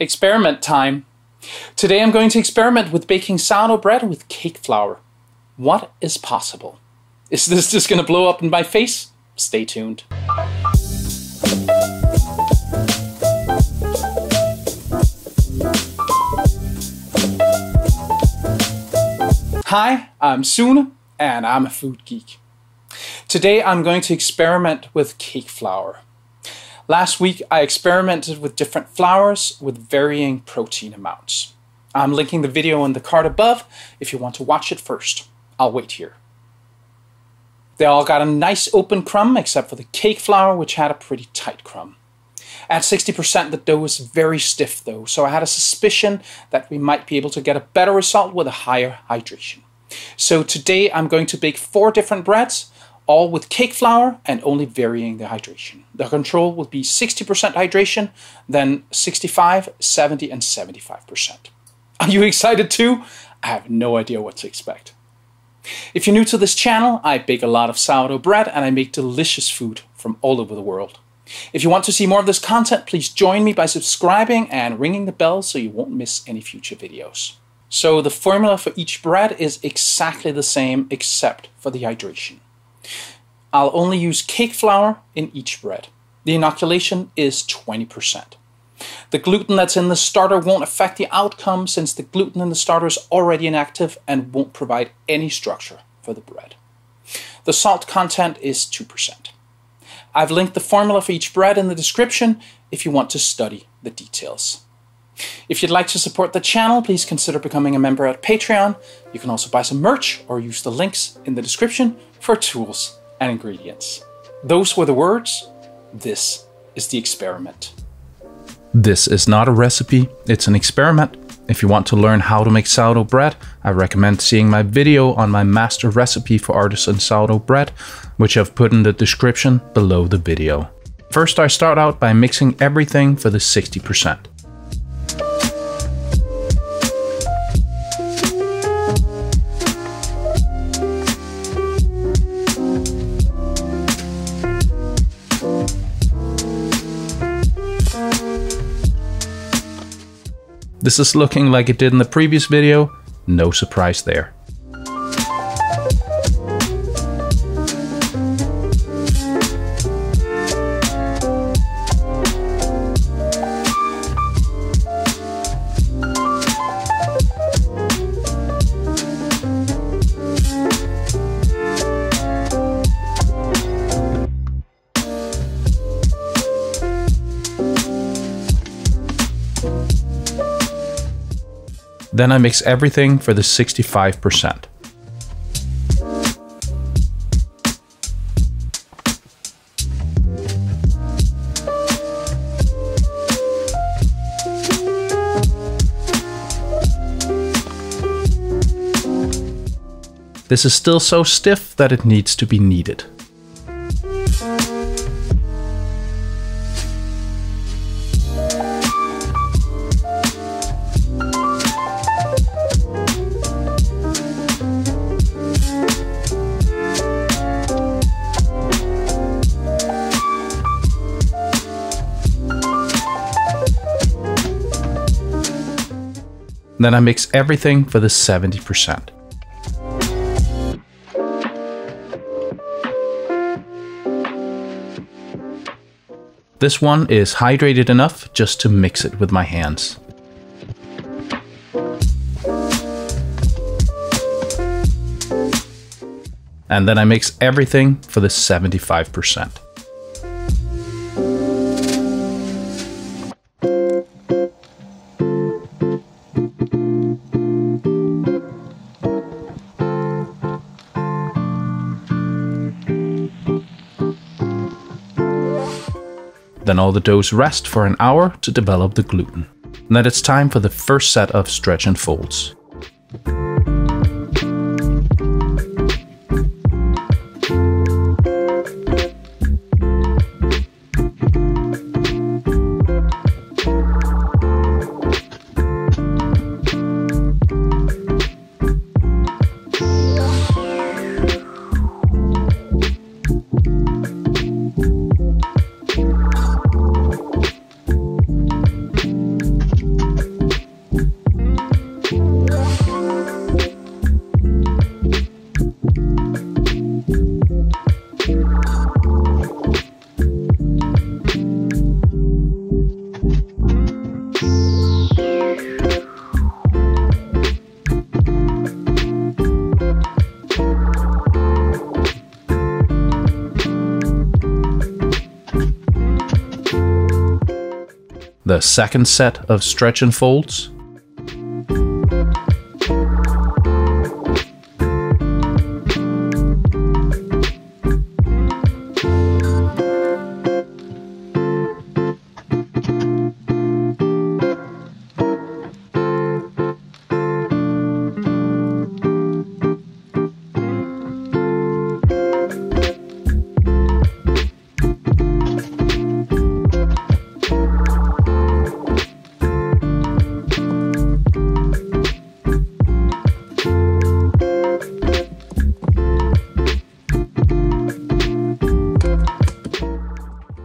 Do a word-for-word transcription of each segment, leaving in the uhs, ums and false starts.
Experiment time. Today I'm going to experiment with baking sourdough bread with cake flour. What is possible? Is this just going to blow up in my face? Stay tuned. Hi, I'm Sune and I'm a food geek. Today I'm going to experiment with cake flour. Last week, I experimented with different flours with varying protein amounts. I'm linking the video in the card above if you want to watch it first. I'll wait here. They all got a nice open crumb except for the cake flour, which had a pretty tight crumb. At sixty percent, the dough is very stiff though, so I had a suspicion that we might be able to get a better result with a higher hydration. So today, I'm going to bake four different breads, all with cake flour and only varying the hydration. The control will be sixty percent hydration, then sixty-five, seventy, and seventy-five percent. Are you excited too? I have no idea what to expect. If you're new to this channel, I bake a lot of sourdough bread and I make delicious food from all over the world. If you want to see more of this content, please join me by subscribing and ringing the bell so you won't miss any future videos. So the formula for each bread is exactly the same except for the hydration. I'll only use cake flour in each bread. The inoculation is twenty percent. The gluten that's in the starter won't affect the outcome since the gluten in the starter is already inactive and won't provide any structure for the bread. The salt content is two percent. I've linked the formula for each bread in the description if you want to study the details. If you'd like to support the channel, please consider becoming a member at Patreon. You can also buy some merch or use the links in the description for tools and ingredients. Those were the words. This is the experiment. This is not a recipe, it's an experiment. If you want to learn how to make sourdough bread, I recommend seeing my video on my master recipe for artisan sourdough bread, which I've put in the description below the video. First, I start out by mixing everything for the sixty percent. This is looking like it did in the previous video, no surprise there. Then I mix everything for the sixty-five percent. This is still so stiff that it needs to be kneaded. Then I mix everything for the seventy percent. This one is hydrated enough just to mix it with my hands. And then I mix everything for the seventy-five percent. Then all the doughs rest for an hour to develop the gluten. And then it's time for the first set of stretch and folds. the second set of stretch and folds.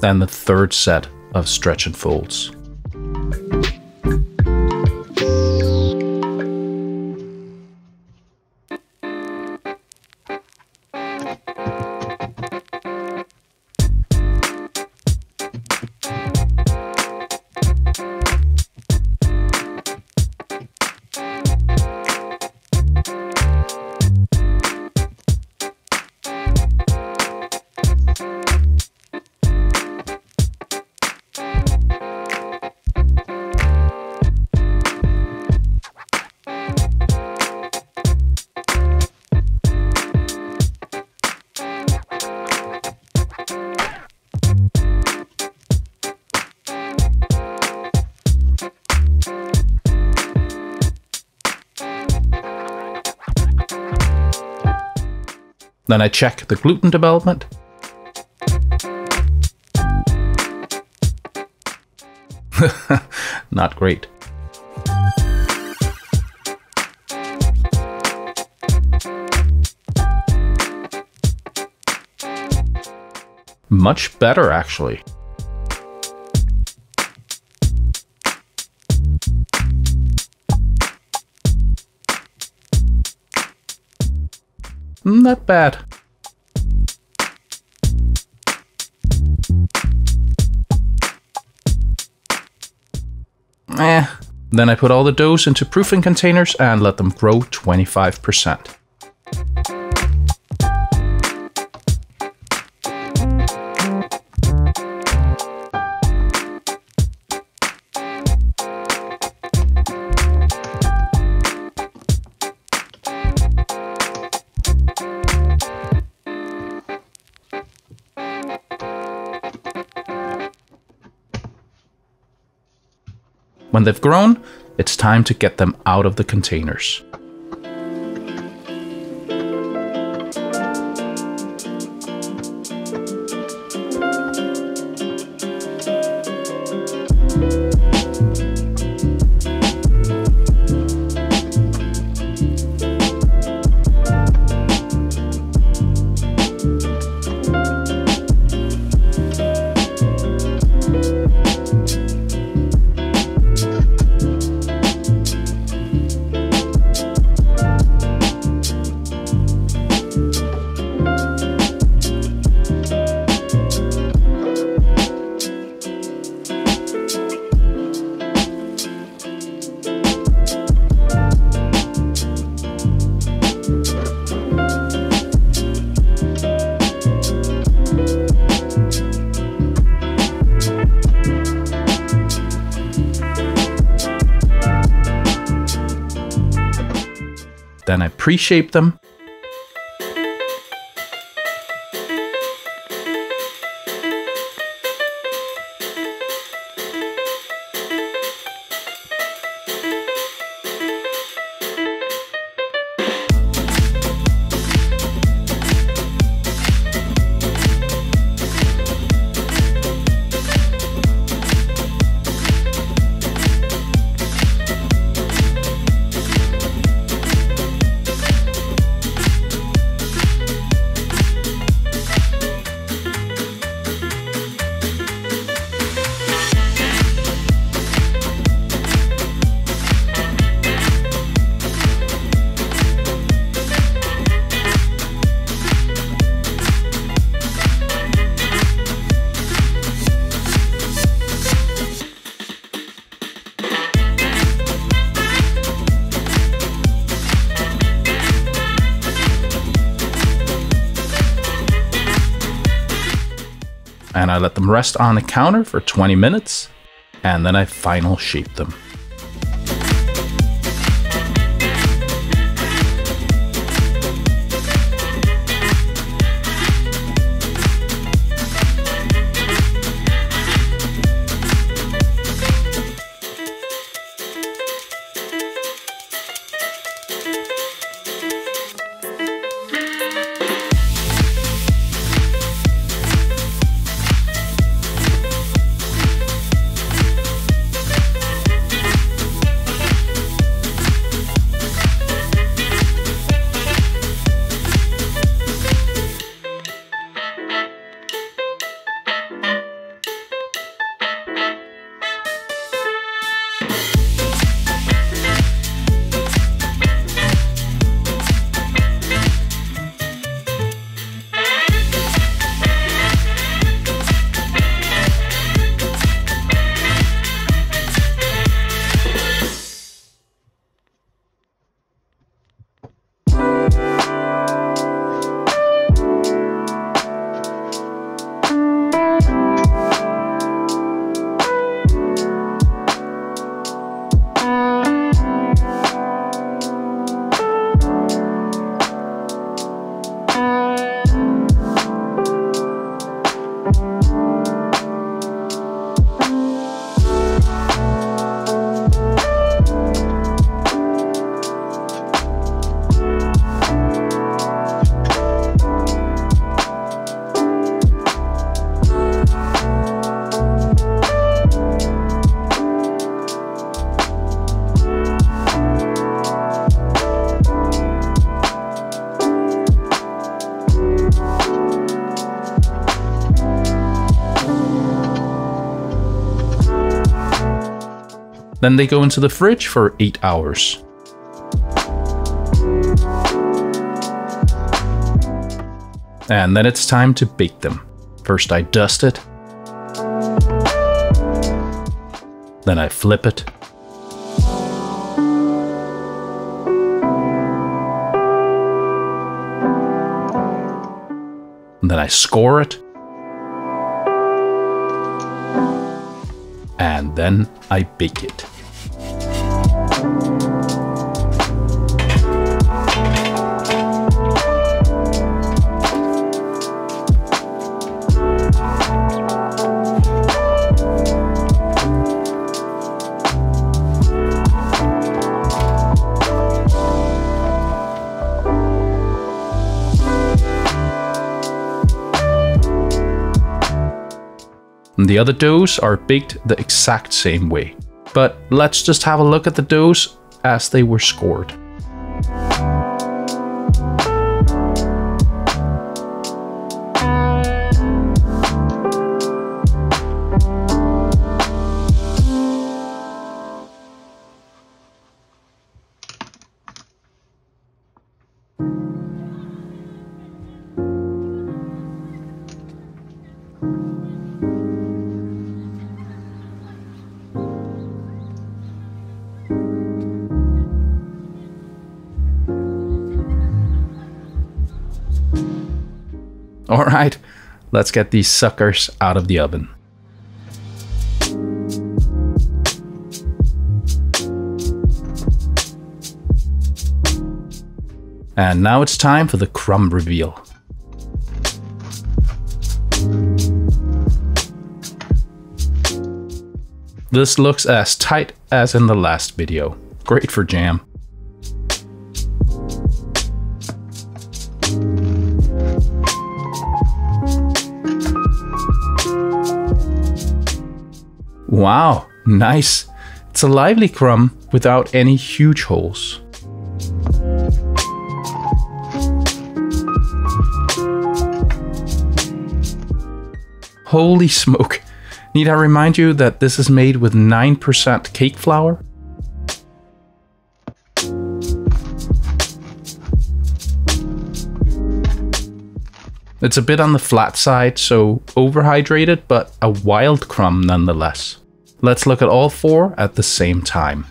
Then the third set of stretch and folds. Then I check the gluten development. Not great. Much better, actually. Not bad. Eh. Then I put all the doughs into proofing containers and let them grow twenty-five percent. When they've grown, it's time to get them out of the containers. Then I pre-shape them. And I let them rest on the counter for twenty minutes. and then I final shape them. Then they go into the fridge for eight hours. And then it's time to bake them. First I dust it. Then I flip it. And then I score it. And then I bake it. The other doughs are baked the exact same way, but let's just have a look at the doughs as they were scored. Alright, let's get these suckers out of the oven. And now it's time for the crumb reveal. This looks as tight as in the last video. Great for jam. Wow, nice. It's a lively crumb without any huge holes. Holy smoke. Need I remind you that this is made with nine percent cake flour? It's a bit on the flat side, so overhydrated, but a wild crumb nonetheless. Let's look at all four at the same time.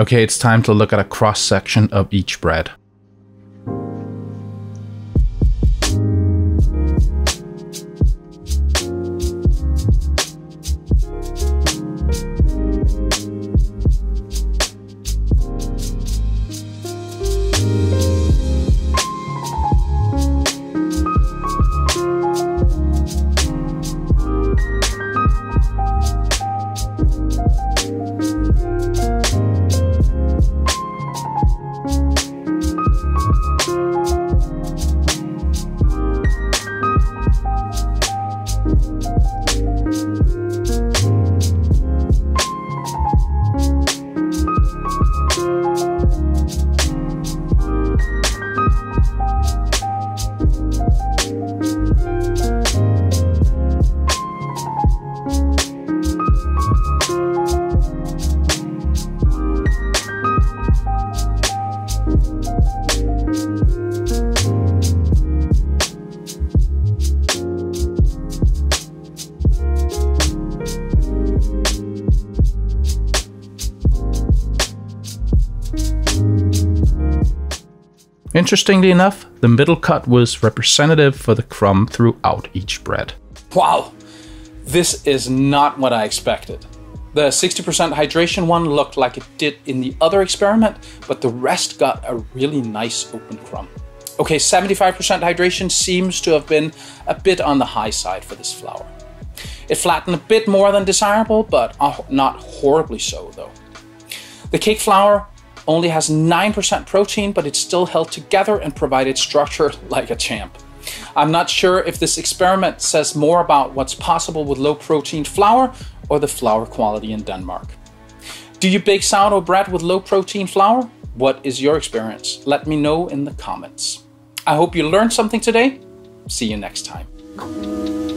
Okay, it's time to look at a cross-section of each bread. Interestingly enough, the middle cut was representative for the crumb throughout each bread. Wow, this is not what I expected. The sixty percent hydration one looked like it did in the other experiment, but the rest got a really nice open crumb. Okay, seventy-five percent hydration seems to have been a bit on the high side for this flour. It flattened a bit more than desirable, but not horribly so though. The cake flour only has nine percent protein, but it's still held together and provided structure like a champ. I'm not sure if this experiment says more about what's possible with low protein flour or the flour quality in Denmark. Do you bake sourdough bread with low protein flour? What is your experience? Let me know in the comments. I hope you learned something today. See you next time.